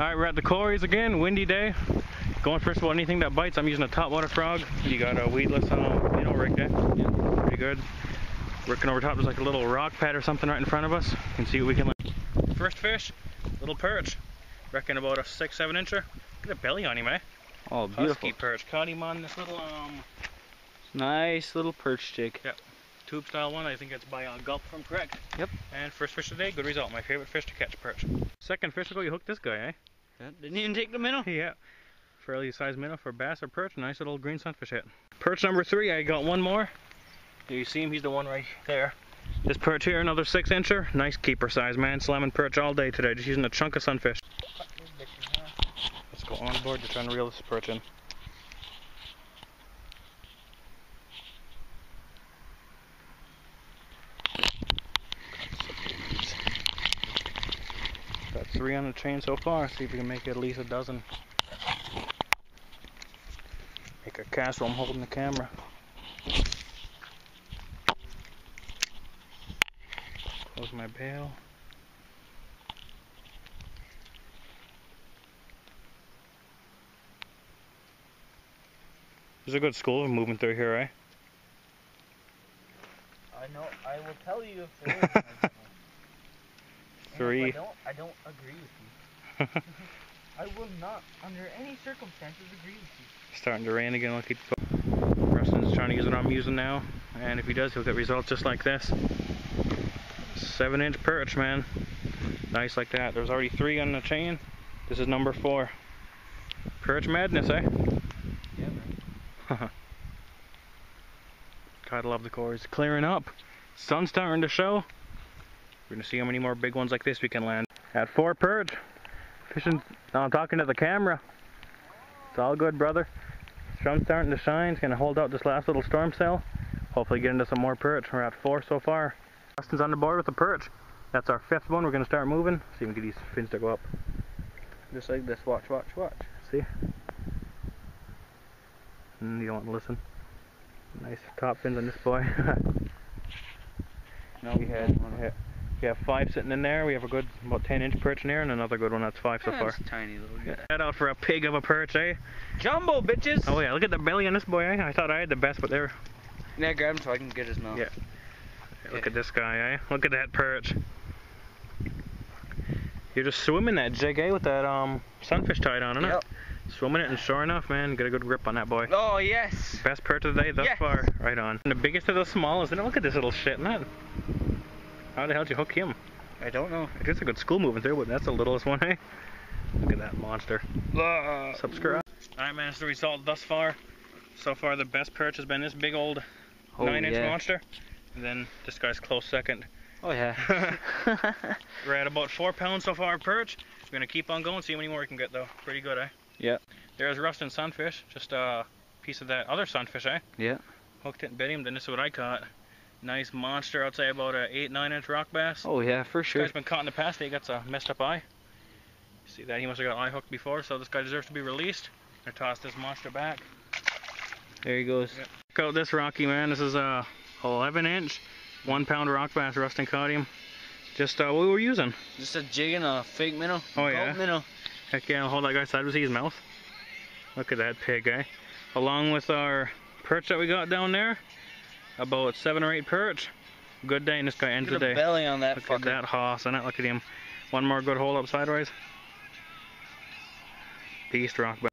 Alright, we're at the Quarries again, windy day. Going first of all, anything that bites. I'm using a topwater frog. You got a weedless you know, rig there. Yeah, pretty good. Working over top, there's like a little rock pad or something right in front of us. You can see what we can like. First fish, little perch. Reckon about a 6-7 incher. Look at the belly on him, eh? Oh, beautiful. Husky perch. Caught him on this little, nice little perch jig. Yep. Tube style one, I think it's by Gulp from Craig. Yep. And first fish today, good result. My favorite fish to catch, perch. Second fish ago, you hooked this guy, eh? That didn't even take the minnow? Yeah. Fairly sized minnow for bass or perch. Nice little green sunfish hit. Perch number 3, I got one more. Do you see him? He's the one right there. This perch here, another 6-incher. Nice keeper size, man. Slamming perch all day today. Just using a chunk of sunfish. Let's go on board to try and reel this perch in. Got 3 on the chain so far. See if we can make at least a dozen. Make a cast while I'm holding the camera. Close my bail. There's a good school of movement through here, eh? I know. I will tell you if there is. And 3. If I don't agree with you. I will not, under any circumstances, agree with you. Starting to rain again. Lucky. Rustin's trying to use what I'm using now, and if he does, he'll get results just like this. 7-inch perch, man. Nice like that. There's already 3 on the chain. This is number 4. Perch madness, eh? Yeah, man. Gotta love the Quarries. Clearing up. Sun's starting to show. We're gonna see how many more big ones like this we can land. At 4 perch. Fishing, no, I'm talking to the camera. It's all good, brother. Sun's starting to shine. It's gonna hold out this last little storm sail. Hopefully get into some more perch. We're at 4 so far. Rustin's on the board with the perch. That's our 5th one. We're gonna start moving. See if we can get these fins to go up. Just like this. Watch, watch, watch. See? You don't want to listen. Nice top fins on this boy. No, we had one hit. We have 5 sitting in there. We have a good, about 10-inch perch in there, and another good one. That's 5 so far. Tiny little guy. Head out for a pig of a perch, eh? Jumbo, bitches! Oh yeah, look at the belly on this boy, eh? I thought I had the best, but they're... Yeah, grab him so I can get his mouth. Yeah. Okay. Look at this guy, eh? Look at that perch. You're just swimming that jig, eh? With that sunfish tied on, isn't it? Swimming it, and sure enough, man, get a good grip on that boy. Oh, yes! Best perch of the day thus far. Right on. And the biggest of the smallest, isn't it? Look at this little shit, isn't it? How the hell did you hook him? I don't know. It's a good school moving through, but that's the littlest one, eh? Look at that monster. Subscribe. Alright, man, that's the result thus far. So far, the best perch has been this big old 9-inch monster. And then this guy's close second. Oh, yeah. We're at about 4 pounds so far perch. We're going to keep on going, see how many more we can get, though. Pretty good, eh? Yeah. There's Rustin sunfish. Just a piece of that other sunfish, eh? Yeah. Hooked it and bit him, then this is what I caught. Nice monster, I'd say about a 8-9 inch rock bass. Oh yeah, for sure. This guy's been caught in the past, he got a messed up eye. See that, he must have got eye hooked before, so this guy deserves to be released. I'm gonna toss this monster back. There he goes. Yep. Check out this Rocky, man. This is a 11-inch, 1-pound rock bass. Rustin caught him. Just what we were using. Just a jig and a fake minnow. Oh yeah. Minnow. Heck yeah, I'll hold that guy sideways. See his mouth? Look at that pig, eh? Along with our perch that we got down there. About 7 or 8 perch. Good day, and this guy ends the day. Look at the belly on that fucker. Look at that hoss, and look at him. One more good hole up sideways. Beast rock bass.